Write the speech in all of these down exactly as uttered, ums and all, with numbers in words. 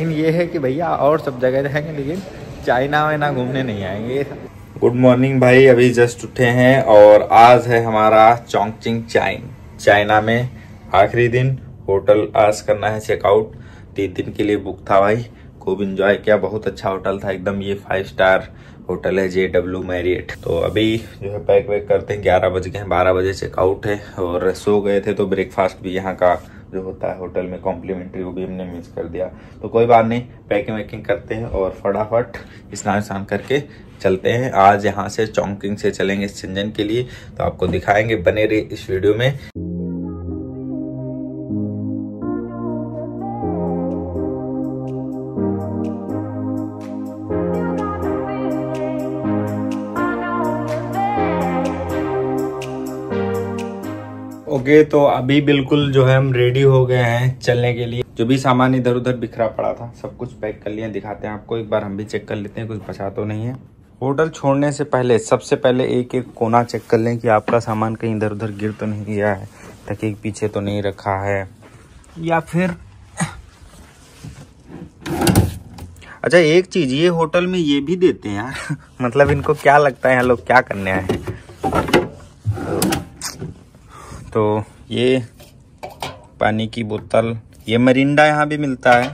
लेकिन ये है कि भैया और सब जगह रहेंगे लेकिन चाइना में ना घूमने नहीं आएंगे। गुड मॉर्निंग भाई, अभी जस्ट उठे हैं और आज है हमारा चोंगचिंग चाइन चाइना में आखिरी दिन। होटल आज करना है चेकआउट, तीन दिन के लिए बुक था भाई, खूब इंजॉय किया। बहुत अच्छा होटल था एकदम, ये फाइव स्टार होटल है जे डब्ल्यू मैरियट। तो अभी जो है पैक वैक करते हैं, ग्यारह बज गए हैं, बारह बजे चेकआउट है और सो गए थे। तो ब्रेकफास्ट भी यहाँ का जो होता है होटल में कॉम्प्लीमेंट्री, वो भी हमने मिस कर दिया। तो कोई बात नहीं, पैकिंग वैकिंग करते हैं और फटाफट स्नान स्नान करके चलते हैं। आज यहाँ से चोंगकिंग से चलेंगे शेंजन के लिए, तो आपको दिखाएंगे, बने रहे इस वीडियो में। ओके okay, तो अभी बिल्कुल जो है हम रेडी हो गए हैं चलने के लिए। जो भी सामान इधर उधर बिखरा पड़ा था सब कुछ पैक कर लिया, दिखाते हैं आपको। एक बार हम भी चेक कर लेते हैं, कुछ बचा तो नहीं है। होटल छोड़ने से पहले सबसे पहले एक एक कोना चेक कर लें कि आपका सामान कहीं इधर उधर गिर तो नहीं गया है, ताकि पीछे तो नहीं रखा है या फिर। अच्छा एक चीज़, ये होटल में ये भी देते हैं यार, मतलब इनको क्या लगता है यहाँ लोग क्या करने आए हैं। तो ये पानी की बोतल, ये मरिंडा यहाँ भी मिलता है,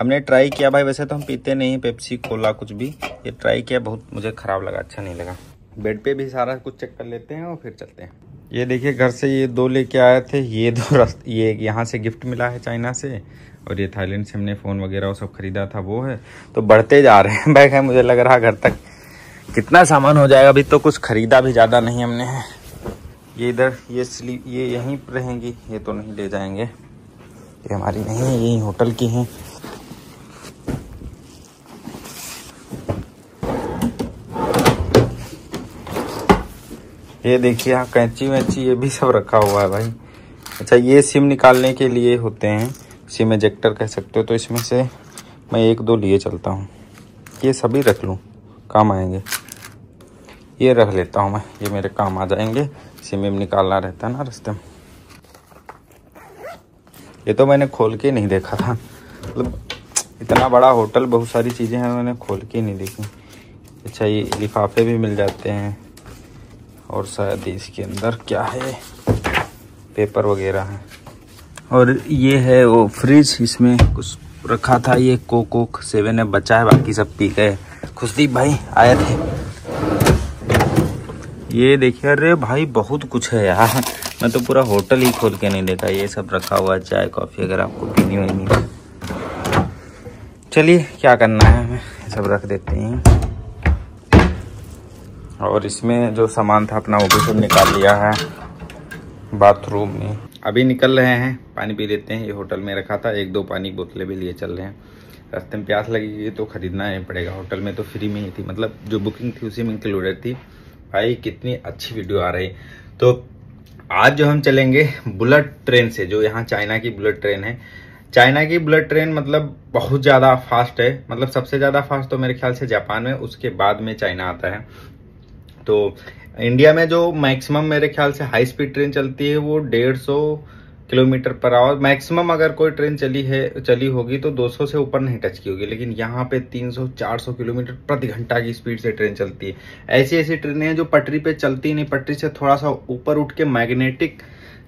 हमने ट्राई किया भाई, वैसे तो हम पीते नहीं पेप्सी कोला कुछ भी, ये ट्राई किया, बहुत मुझे ख़राब लगा, अच्छा नहीं लगा। बेड पे भी सारा कुछ चेक कर लेते हैं और फिर चलते हैं। ये देखिए घर से ये दो लेके आए थे, ये दो रस्त ये यहाँ से गिफ्ट मिला है चाइना से, और ये थाईलैंड से हमने फ़ोन वगैरह वो सब खरीदा था वो है। तो बढ़ते जा रहे हैं भाई, मुझे लग रहा घर तक कितना सामान हो जाएगा। अभी तो कुछ ख़रीदा भी ज़्यादा नहीं हमने। ये इधर ये स्लीप, ये यहीं पर रहेंगी, ये तो नहीं ले जाएंगे, ये हमारी नहीं है, यही होटल की हैं। ये देखिए यहाँ कैंची वैंची ये भी सब रखा हुआ है भाई। अच्छा ये सिम निकालने के लिए होते हैं, सिम एजेक्टर कह सकते हो। तो इसमें से मैं एक दो लिए चलता हूँ, ये सभी रख लूँ, काम आएंगे। ये रख लेता हूँ मैं, ये मेरे काम आ जाएंगे, सिम में निकालना रहता है ना रास्ते में। ये तो मैंने खोल के नहीं देखा था, मतलब इतना बड़ा होटल, बहुत सारी चीज़ें हैं, मैंने खोल के नहीं देखी। अच्छा ये लिफाफे भी मिल जाते हैं, और शायद इसके अंदर क्या है, पेपर वगैरह है। और ये है वो फ्रिज, इसमें कुछ रखा था, ये कोक कोक सेवन है, बचा है, बाकी सब पी गए। खुशदीप भाई आए थे। ये देखिए, अरे भाई बहुत कुछ है यार, मैं तो पूरा होटल ही खोल के नहीं देखा। ये सब रखा हुआ है, चाय कॉफ़ी अगर आपको पीनी होगी। चलिए क्या करना है, हमें सब रख देते हैं। और इसमें जो सामान था अपना वो भी सब निकाल लिया है बाथरूम में। अभी निकल रहे हैं, पानी पी लेते हैं, ये होटल में रखा था, एक दो पानी बोतलें भी लिए चल रहे हैं। रास्ते में प्यास लगेगी तो ख़रीदना नहीं पड़ेगा, होटल में तो फ्री में ही थी, मतलब जो बुकिंग थी उसी में इंक्लूडेड थी। भाई कितनी अच्छी वीडियो आ रही। तो आज जो हम चलेंगे बुलेट ट्रेन से, जो यहाँ चाइना की बुलेट ट्रेन है। चाइना की बुलेट ट्रेन मतलब बहुत ज़्यादा फास्ट है, मतलब सबसे ज़्यादा फास्ट तो मेरे ख्याल से जापान में, उसके बाद में चाइना आता है। तो इंडिया में जो मैक्सिमम मेरे ख्याल से हाई स्पीड ट्रेन चलती है वो डेढ़ सौ किलोमीटर पर आवर मैक्सिमम, अगर कोई ट्रेन चली है चली होगी तो दो सौ से ऊपर नहीं टच की होगी। लेकिन यहाँ पे तीन सौ चार सौ किलोमीटर प्रति घंटा की स्पीड से ट्रेन चलती है। ऐसी ऐसी ट्रेनें हैं जो पटरी पे चलती नहीं, पटरी से थोड़ा सा ऊपर उठ के मैग्नेटिक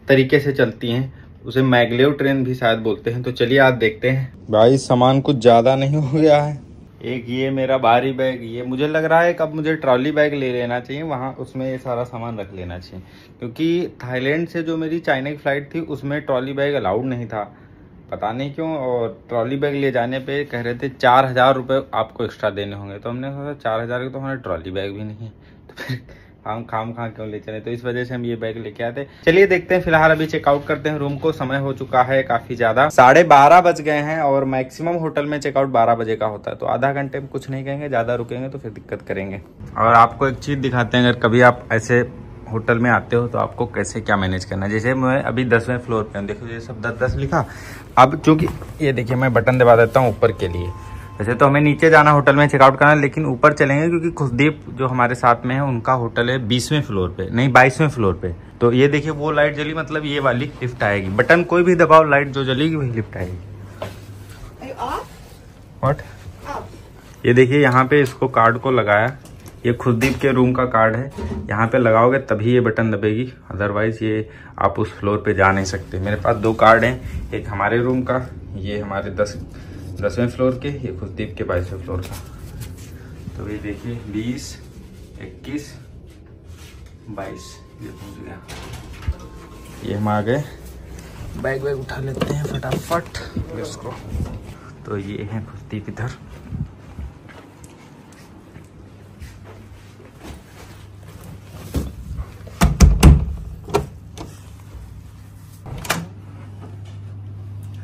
तरीके से चलती हैं, उसे मैगलेव ट्रेन भी शायद बोलते हैं। तो चलिए आज देखते हैं। भाई सामान कुछ ज़्यादा नहीं हो गया है। एक ये मेरा भारी बैग, ये मुझे लग रहा है कब मुझे ट्रॉली बैग ले लेना चाहिए, वहाँ उसमें ये सारा सामान रख लेना चाहिए, क्योंकि थाईलैंड से जो मेरी चाइना की फ़्लाइट थी उसमें ट्रॉली बैग अलाउड नहीं था, पता नहीं क्यों। और ट्रॉली बैग ले जाने पे कह रहे थे चार हज़ार रुपये आपको एक्स्ट्रा देने होंगे, तो हमने सोचा चार हज़ार के तो हमारा ट्रॉली बैग भी नहीं है, तो फिर हम खाम खा क्यों ले चले, तो इस वजह से हम ये बैग लेके आते। चलिए देखते हैं, फिलहाल अभी चेकआउट करते हैं रूम को, समय हो चुका है काफी ज्यादा, साढ़े बारह बज गए हैं और मैक्सिमम होटल में चेकआउट बारह बजे का होता है। तो आधा घंटे में कुछ नहीं कहेंगे, ज्यादा रुकेंगे तो फिर दिक्कत करेंगे। और आपको एक चीज दिखाते हैं, अगर कभी आप ऐसे होटल में आते हो तो आपको कैसे क्या मैनेज करना है। जैसे मैं अभी दसवें फ्लोर पे हूँ, देखो ये सब दस दस लिखा। अब चूंकि ये देखिए मैं बटन दबा देता हूँ ऊपर के लिए, वैसे तो हमें नीचे जाना होटल में चेकआउट करना है, लेकिन ऊपर चलेंगे क्योंकि खुशदीप जो हमारे साथ में है उनका होटल है बीसवें फ्लोर पे, नहीं बाईसवें फ्लोर पे। तो ये देखिए वो लाइट जली, मतलब ये वाली लिफ्ट आएगी, बटन कोई भी दबाओ लाइट जो जलेगी वही लिफ्ट आएगी। व्हाट? ये देखिए यहाँ पे इसको कार्ड को लगाया, ये खुशदीप के रूम का कार्ड है, यहाँ पे लगाओगे तभी ये बटन दबेगी, अदरवाइज ये आप उस फ्लोर पे जा नहीं सकते। मेरे पास दो कार्ड हैं, एक हमारे रूम का, ये हमारे दस दसवें फ्लोर के, ये खुशदीप के बाईसवें फ्लोर का। तो ये देखिए बीस इक्कीस बाईस ये पहुँच गया। ये हम आ गए, बैग वैग उठा लेते हैं फटाफट इसको। तो ये है खुशदीप इधर,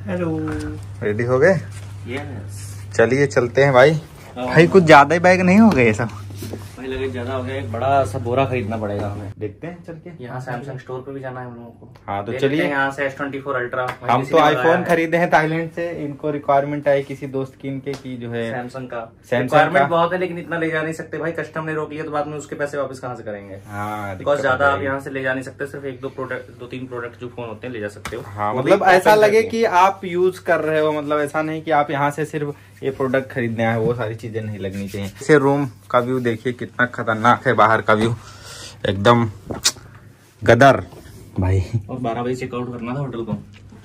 हेलो। रेडी हो गए? यस। चलिए चलते हैं भाई। भाई कुछ ज्यादा ही बैग नहीं हो गए सब? भाई लगे ज्यादा हो गया, एक बड़ा सा बोरा खरीदना पड़ेगा हमें। देखते हैं चल के, यहाँ सैमसंग स्टोर पे भी जाना है हम लोगों को। हाँ तो चलिए, यहाँ से एस ट्वेंटी फोर अल्ट्रा। हम तो आईफोन खरीदे हैं थाईलैंड से, इनको रिक्वायरमेंट आई किसी दोस्त की इनके की जो है सैमसंग का, रिक्वायरमेंट बहुत है लेकिन इतना ले जा नहीं सकते भाई, कस्टम ने रोक लिया तो बाद में उसके पैसे वापस कहाँ से करेंगे। हाँ बिकॉज ज्यादा आप यहाँ से ले जा नहीं सकते, सिर्फ एक दो प्रोडक्ट, दो तीन प्रोडक्ट जो फोन होते हैं ले जा सकते हो। मतलब ऐसा लगे की आप यूज कर रहे हो, मतलब ऐसा नहीं की आप यहाँ से सिर्फ ये प्रोडक्ट खरीदने आए, वो सारी चीजें नहीं लगनी चाहिए। इसे रूम का व्यू देखिए कितना खतरनाक है, बाहर का व्यू एकदम गदर भाई। और बारह बजे चेकआउट करना था होटल को,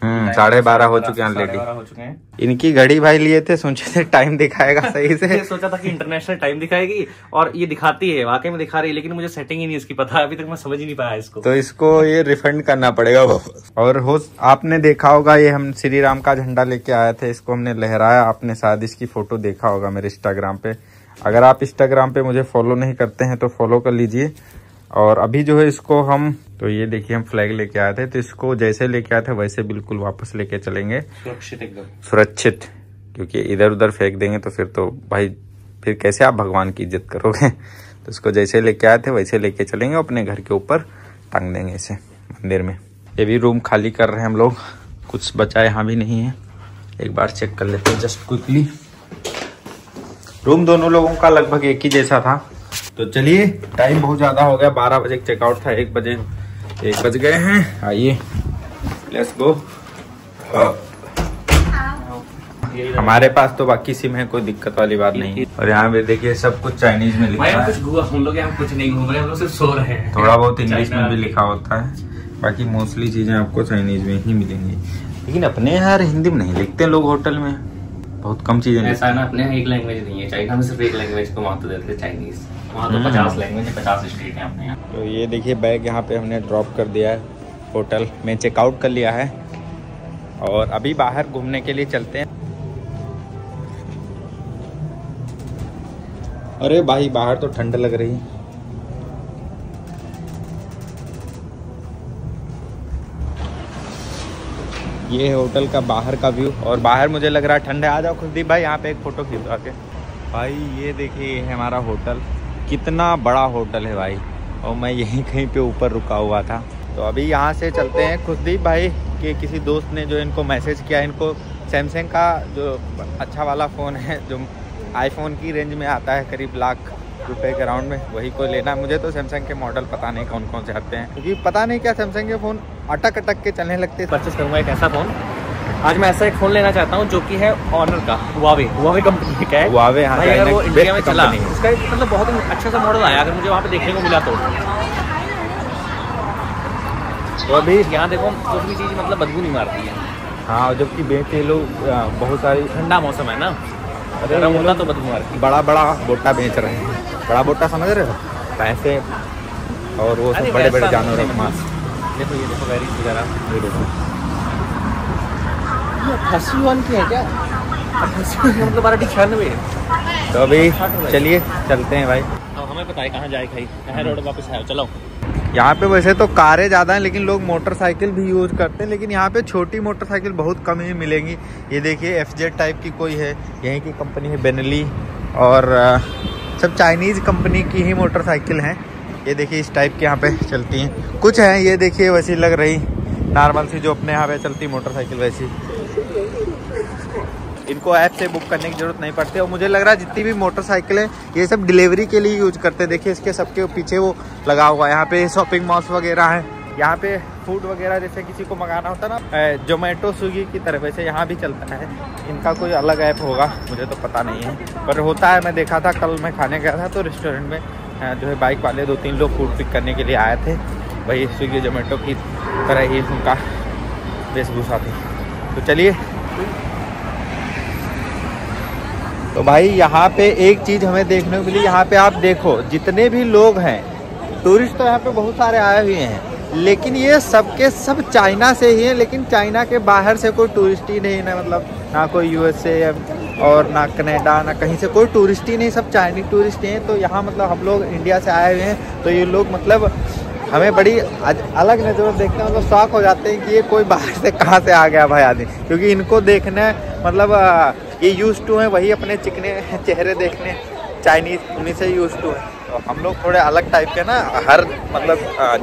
हम्म साढ़े बारह हो चुके हैं ऑलरेडी। इनकी घड़ी भाई लिए थे, सोचे थे टाइम दिखाएगा सही से, ये सोचा था कि इंटरनेशनल टाइम दिखाएगी और ये दिखाती है, वाकई में दिखा रही है, लेकिन मुझे सेटिंग ही नहीं इसकी पता, अभी तक मैं समझ ही नहीं पाया इसको। तो इसको ये रिफंड करना पड़ेगा। और हो आपने देखा होगा ये हम श्री राम का झंडा लेके आए थे, इसको हमने लहराया, आपने शायद इसकी फोटो देखा होगा मेरे इंस्टाग्राम पे। अगर आप इंस्टाग्राम पे मुझे फॉलो नहीं करते हैं तो फॉलो कर लीजिए। और अभी जो है इसको हम, तो ये देखिए हम फ्लैग लेके आए थे, तो इसको जैसे लेके आए थे वैसे बिल्कुल वापस लेके चलेंगे, सुरक्षित एकदम सुरक्षित, क्योंकि इधर उधर फेंक देंगे तो फिर तो भाई फिर कैसे आप भगवान की इज्जत करोगे। तो इसको जैसे लेके आए थे वैसे लेके चलेंगे, अपने घर के ऊपर टांग देंगे इसे मंदिर में। ये भी रूम खाली कर रहे हैं हम लोग, कुछ बचा यहाँ भी नहीं है, एक बार चेक कर लेते हैं जस्ट क्विकली। रूम दोनों लोगों का लगभग एक ही जैसा था। तो चलिए टाइम बहुत ज़्यादा हो गया, बारह बजे चेकआउट था, एक बजे एक बज गए हैं। आइए लेट्स गो। हमारे पास तो बाकी सिम है, कोई दिक्कत वाली बात नहीं। और यहाँ पे देखिए सब कुछ चाइनीज में लिखा है, कुछ हम लोग यहाँ कुछ नहीं घूम रहे, हम लोग सिर्फ सो रहे हैं। थोड़ा बहुत इंग्लिश में भी लिखा होता है, बाकी मोस्टली चीजें आपको चाइनीज में ही मिलेंगी, लेकिन अपने यार हिंदी में नहीं लिखते लोग होटल में, बहुत कम चीजें। ऐसा है ना, अपने यहाँ एक लैंग्वेज नहीं है, चाइना में सिर्फ एक लैंग्वेज को महत्व देते हैं, चाइनीज। वहाँ तो पचास लैंग्वेज है, पचास स्टेट है अपने यहाँ। तो ये देखिए बैग यहाँ पे हमने ड्रॉप कर दिया है, होटल में चेकआउट कर लिया है, और अभी बाहर घूमने के लिए चलते हैं। अरे भाई बाहर तो ठंड लग रही है। ये है होटल का बाहर का व्यू, और बाहर मुझे लग रहा है ठंड है। आ जाओ खुशदीप भाई, यहाँ पे एक फ़ोटो खींचवा के। भाई ये देखिए, ये है हमारा होटल, कितना बड़ा होटल है भाई, और मैं यहीं कहीं पे ऊपर रुका हुआ था। तो अभी यहाँ से चलते हैं। खुशदीप भाई के किसी दोस्त ने जो इनको मैसेज किया, इनको सैमसंग का जो अच्छा वाला फ़ोन है जो आईफोन की रेंज में आता है करीब लाख रुपए के राउंड में, वही को लेना। मुझे तो सैमसंग के मॉडल पता नहीं कौन कौन से आते हैं, क्योंकि पता नहीं क्या सैमसंग के फ़ोन अटक अटक के चलने लगते। परचेस करूँगा एक ऐसा फ़ोन, आज मैं ऐसा एक फ़ोन लेना चाहता हूँ जो कि है ऑनर का, हुआवे हुआवे कंपनी का है। हुआवे हाँ, अगर वो इंडिया में चला, उसका मतलब बहुत अच्छा सा मॉडल आया, अगर मुझे वहाँ पर देखने को मिला तो। अभी यहाँ देखो कुछ भी चीज़ मतलब बदबू नहीं मारती है। हाँ, जबकि बेचते लोग बहुत सारी, ठंडा मौसम है ना, गरम होना तो बदबू मारती। बड़ा बड़ा बोटा बेच रहे हैं, बड़ा बोटा समझ रहे हो, पैसे और वो सब बड़े बड़े जानवर है। देखो ये देखो बैरिस वगैरह, ये देखो फसीवन की है क्या, मतलब बारह छियानवे। तो अभी चलिए चलते हैं भाई, अब हमें पता है कहाँ जाए, खाई कहाँ रोड वापस आए। चलो यहाँ पे वैसे तो कारें ज़्यादा हैं, लेकिन लोग मोटरसाइकिल भी यूज़ करते हैं, लेकिन यहाँ पे छोटी मोटरसाइकिल बहुत कम ही मिलेंगी। ये देखिए एफजेड टाइप की कोई है, यहीं की कंपनी है बेनेली, और सब चाइनीज़ कंपनी की ही मोटरसाइकिल हैं। ये देखिए इस टाइप के यहाँ पे चलती हैं, कुछ हैं ये देखिए वैसी लग रही, नॉर्मल सी जो अपने यहाँ पे चलती मोटरसाइकिल वैसी। इनको ऐप से बुक करने की ज़रूरत नहीं पड़ती, और मुझे लग रहा है जितनी भी मोटरसाइकिलें ये सब डिलीवरी के लिए यूज करते हैं। देखिए इसके सबके पीछे वो लगा हुआ है, यहाँ पे शॉपिंग मॉल्स वगैरह हैं, यहाँ पे फूड वगैरह जैसे किसी को मंगाना होता है ना जोमेटो स्विगी की तरफ, वैसे यहाँ भी चलता है। इनका कोई अलग ऐप होगा, मुझे तो पता नहीं है, पर होता है। मैं देखा था, कल मैं खाने गया था तो रेस्टोरेंट में जो है बाइक वाले दो तीन लोग फूड पिक करने के लिए आए थे, वही स्विगी जोमेटो की तरह ही उनका वेशभूषा थी। तो चलिए, तो भाई यहाँ पे एक चीज़ हमें देखने को मिली। यहाँ पे आप देखो जितने भी लोग हैं, टूरिस्ट तो यहाँ पे बहुत सारे आए हुए हैं, लेकिन ये सब के सब चाइना से ही हैं, लेकिन चाइना के बाहर से कोई टूरिस्ट ही नहीं ना, मतलब ना कोई यूएसए और ना कनाडा, ना कहीं से कोई टूरिस्ट ही नहीं, सब चाइनीज टूरिस्ट हैं। तो यहाँ मतलब हम लोग इंडिया से आए हुए हैं, तो ये लोग मतलब हमें बड़ी अलग नज़रों से देखते हैं, मतलब शौक हो जाते हैं कि ये कोई बाहर से कहाँ से आ गया भाई आदमी, क्योंकि इनको देखना मतलब ये यूज्ड टू हैं, वही अपने चिकने चेहरे देखने चाइनीज़ उन्हीं से यूज्ड टू हैं। तो हम लोग थोड़े अलग टाइप के ना, हर मतलब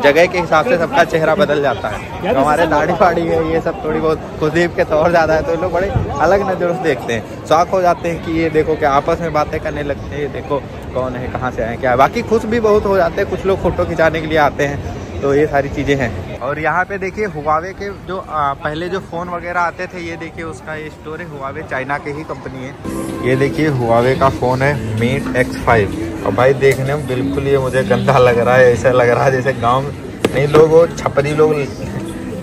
जगह के हिसाब से सबका चेहरा बदल जाता है। तो हमारे दाढ़ी फाड़ी है, ये सब थोड़ी बहुत खुदीब के तौर ज़्यादा है, तो लोग बड़े अलग नज़रों से देखते हैं, शौक हो जाते हैं कि ये देखो कि आपस में बातें करने लगते हैं, देखो कौन है, कहाँ से आए, क्या है। बाकी खुश भी बहुत हो जाते हैं, कुछ लोग फ़ोटो खिंचाने के लिए आते हैं, तो ये सारी चीज़ें हैं। और यहाँ पे देखिए हुआवे के जो आ, पहले जो फ़ोन वगैरह आते थे, ये देखिए उसका ये स्टोर है। हुआवे चाइना के ही कंपनी है। ये देखिए हुआवे का फ़ोन है मेट एक्स फाइव। और भाई देखने में बिल्कुल ये मुझे गंदा लग रहा है, ऐसा लग रहा है जैसे गाँव में लोग वो छपरी लोग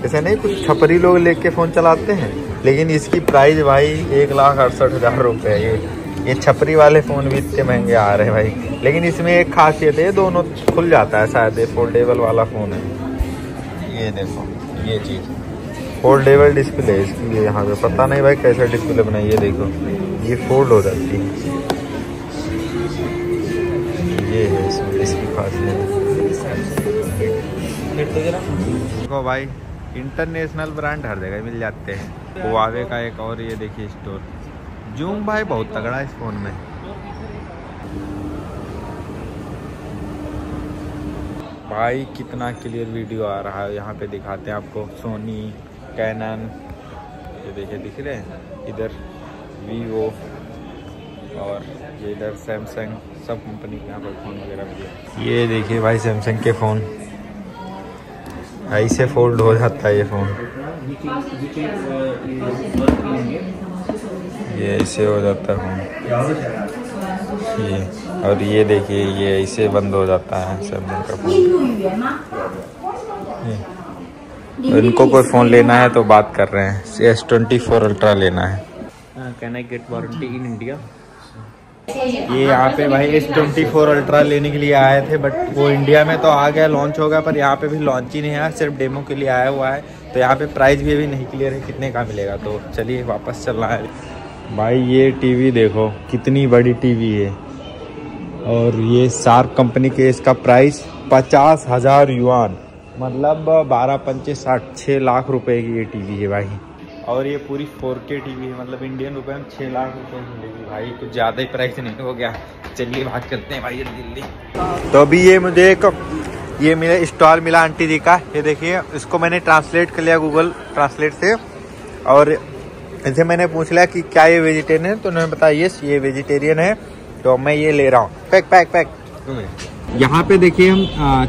जैसे नहीं, कुछ छपरी लोग ले कर फ़ोन चलाते हैं। लेकिन इसकी प्राइस भाई एक लाख अड़सठ हज़ार रुपये। ये ये छपरी वाले फ़ोन भी इतने महंगे आ रहे हैं भाई। लेकिन इसमें एक खासियत है, दोनों खुल जाता है, शायद ये फोल्डेबल वाला फ़ोन है। ये देखो ये चीज़ फोल्डेबल डिस्प्ले इसकी, यहाँ पे पता नहीं भाई कैसा डिस्प्ले बनाई। ये देखो ये फोल्ड हो जाती है, ये है इसमें इसकी खासियत। देखो भाई इंटरनेशनल ब्रांड हर जगह मिल जाते हैं। हुआवे का एक और ये देखिए स्टोर। जूम भाई बहुत तगड़ा है इस फोन में। भाई कितना क्लियर वीडियो आ रहा है। यहाँ पे दिखाते हैं आपको सोनी, कैनन, ये देखिए दिख रहे हैं, इधर वीवो और ये इधर सैमसंग, सब कंपनी के यहाँ पर फ़ोन वगैरह मिले। ये देखिए भाई सैमसंग के फ़ोन ऐसे फोल्ड हो जाता है। ये फ़ोन ये ऐसे हो जाता है, ये और ये देखिए ये ऐसे बंद हो जाता है सैमसंग का फोन। इनको कोई फ़ोन लेना है तो बात कर रहे हैं, एस ट्वेंटी फोर अल्ट्रा लेना है। Can I get warranty in India? ये यहाँ पे भाई एस ट्वेंटी फोर अल्ट्रा लेने के लिए आए थे, बट वो इंडिया में तो आ गया, लॉन्च हो गया, पर यहाँ पे भी लॉन्च ही नहीं आया, सिर्फ डेमो के लिए आया हुआ है। तो यहाँ पे प्राइस भी अभी नहीं क्लियर है कितने का मिलेगा। तो चलिए वापस चलना है। भाई ये टीवी देखो कितनी बड़ी टीवी है, और ये शार्प कंपनी के, इसका प्राइस पचास हज़ार युआन, मतलब बारह पंचे साठ, छः लाख रुपये की ये टीवी है भाई। और ये पूरी फोर के टीवी है, मतलब इंडियन रुपए में छः लाख रुपए मिलेगी भाई, कुछ ज़्यादा ही प्राइस नहीं हो गया। चलिए बात करते हैं भाई दिल्ली। तो अभी ये मुझे एक ये मेरा स्टॉल मिला आंटी जी का, ये देखिए, इसको मैंने ट्रांसलेट कर लिया गूगल ट्रांसलेट से, और इनसे मैंने पूछ लिया कि क्या ये वेजिटेरियन है, तो उन्होंने बताया येस ये वेजिटेरियन है, तो मैं ये ले रहा हूँ। पैक पैक पैक यहाँ पे देखिए हम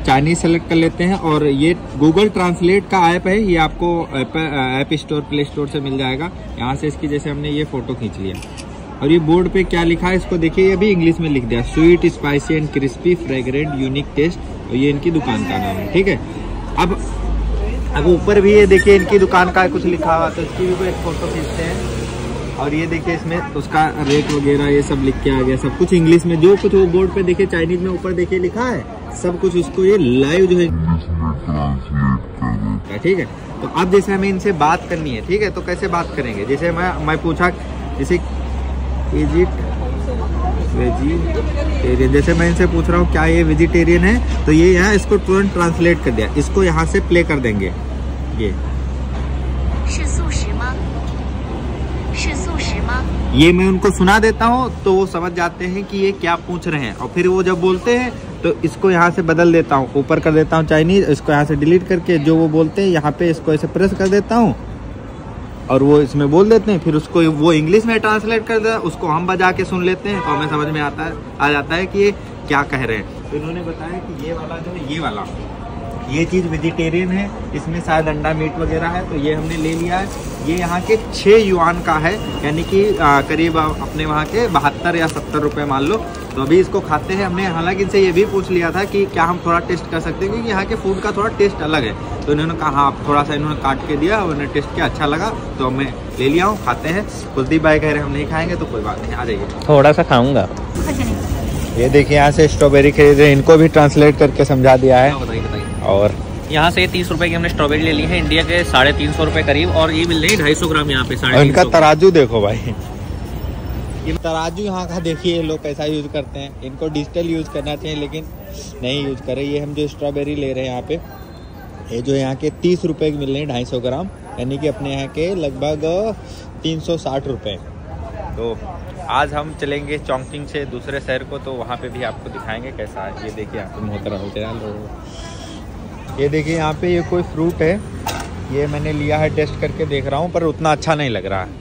चाइनीज सेलेक्ट कर लेते हैं, और ये गूगल ट्रांसलेट का ऐप है, ये आपको ऐप स्टोर प्ले स्टोर से मिल जाएगा। यहाँ से इसकी जैसे हमने ये फ़ोटो खींच लिया, और ये बोर्ड पे क्या लिखा है इसको देखिए, ये भी इंग्लिश में लिख दिया, sweet spicy and crispy fragrant unique taste, और ये इनकी दुकान का नाम है, ठीक है। अब अब ऊपर भी ये देखिए इनकी दुकान का कुछ लिखा हुआ, तो इसकी भी एक फ़ोटो खींचते हैं। और ये देखिए इसमें उसका रेट वगैरह ये सब लिख के आ गया, सब कुछ इंग्लिश में, जो कुछ वो बोर्ड पे देखिए चाइनीज में ऊपर देखिए लिखा है सब कुछ, उसको ये लाइव जो है, ठीक है। तो अब जैसे हमें इनसे बात करनी है, ठीक है, तो कैसे बात करेंगे? जैसे मैं मैं पूछा जैसे इज इट वेजिटेरियन, जैसे मैं इनसे पूछ रहा हूँ क्या ये वेजिटेरियन है, तो ये यहाँ इसको तुरंत ट्रांसलेट कर दिया। इसको यहाँ से प्ले कर देंगे, ये ये मैं उनको सुना देता हूँ, तो वो समझ जाते हैं कि ये क्या पूछ रहे हैं, और फिर वो जब बोलते हैं तो इसको यहाँ से बदल देता हूँ, ऊपर कर देता हूँ चाइनीज़, इसको यहाँ से डिलीट करके जो वो बोलते हैं यहाँ पे इसको ऐसे प्रेस कर देता हूँ, और वो इसमें बोल देते हैं, फिर उसको वो इंग्लिश में ट्रांसलेट कर देता, उसको हम बजा के सुन लेते हैं, तो हमें समझ में आता है आ जाता है कि ये क्या कह रहे हैं। तो इन्होंने बताया कि ये वाला जो है ये वाला ये चीज़ वेजिटेरियन है, इसमें शायद अंडा मीट वगैरह है, तो ये हमने ले लिया है। ये यहाँ के छः युआन का है, यानी कि करीब अपने वहाँ के बहत्तर या सत्तर रुपये मान लो। तो अभी इसको खाते हैं। हमने हालांकि इनसे ये भी पूछ लिया था कि क्या हम थोड़ा टेस्ट कर सकते हैं, क्योंकि यहाँ के फूड का थोड़ा टेस्ट अलग है। तो इन्होंने कहा हाँ, थोड़ा सा इन्होंने काट के दिया और उन्हें टेस्ट किया, अच्छा लगा तो मैं ले लिया हूँ। खाते हैं। कुलदीप भाई कह रहे हम नहीं खाएंगे, तो कोई बात नहीं, आ जाइए। थोड़ा सा खाऊँगा। ये देखिए यहाँ से स्ट्रॉबेरी खरीद रहे हैं, इनको भी ट्रांसलेट करके समझा दिया है। बताइए बताइए। और यहाँ से तीस रुपए की हमने स्ट्रॉबेरी ले ली है, इंडिया के साढ़े तीन सौ रुपये करीब, और ये मिल रही है ढाई सौ ग्राम यहाँ पे। साढ़े इनका तराजू देखो भाई, ये तराजू यहाँ का देखिए लोग कैसा यूज़ करते हैं। इनको डिजिटल यूज़ करना चाहिए लेकिन नहीं यूज़ कर रहे। ये हम जो स्ट्रॉबेरी ले रहे हैं यहाँ पे, ये जो यहाँ के तीस रुपये की मिल रही है ढाई सौ ग्राम, यानी कि अपने यहाँ के लगभग तीन सौ साठ रुपये। तो आज हम चलेंगे चॉन्किंग से दूसरे शहर को, तो वहाँ पे भी आपको दिखाएंगे कैसा है। ये देखिए यहाँ पे मोहतरा, ये देखिए यहाँ पे ये कोई फ्रूट है, ये मैंने लिया है, टेस्ट करके देख रहा हूँ पर उतना अच्छा नहीं लग रहा है।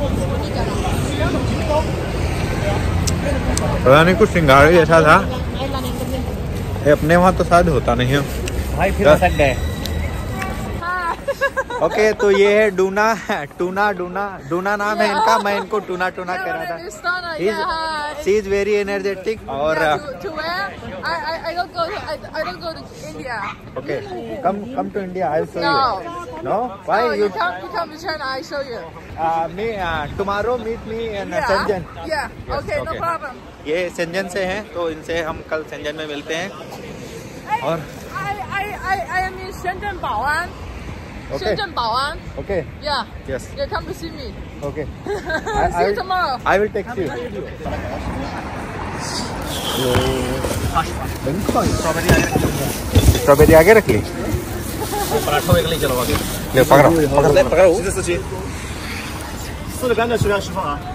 पता नहीं कुछ सिंगाड़ा जैसा था, ये अपने वहाँ तो शायद होता नहीं है भाई, फिर असद है। ओके okay, तो ये है डूना, टूना डूना डूना नाम है इनका, मैं इनको टूना टूना कह रहा था। She is very energetic. और okay, come come to India, I show you. No why you come to China, I show you me tomorrow, meet me in Shenzhen. या ओके, नो प्रॉब्लम। ये Shenzhen से हैं, तो इनसे हम कल Shenzhen में मिलते हैं। और I I I I am in Shenzhen Baoan. Okay. Okay. Yeah. Yes. Yeah, come to see me. Okay. I, see you tomorrow. I will text you. Strawberry आगे रख ली, पराठा एक ले चलो आगे, ले पकड़ो पकड़ो पकड़ो।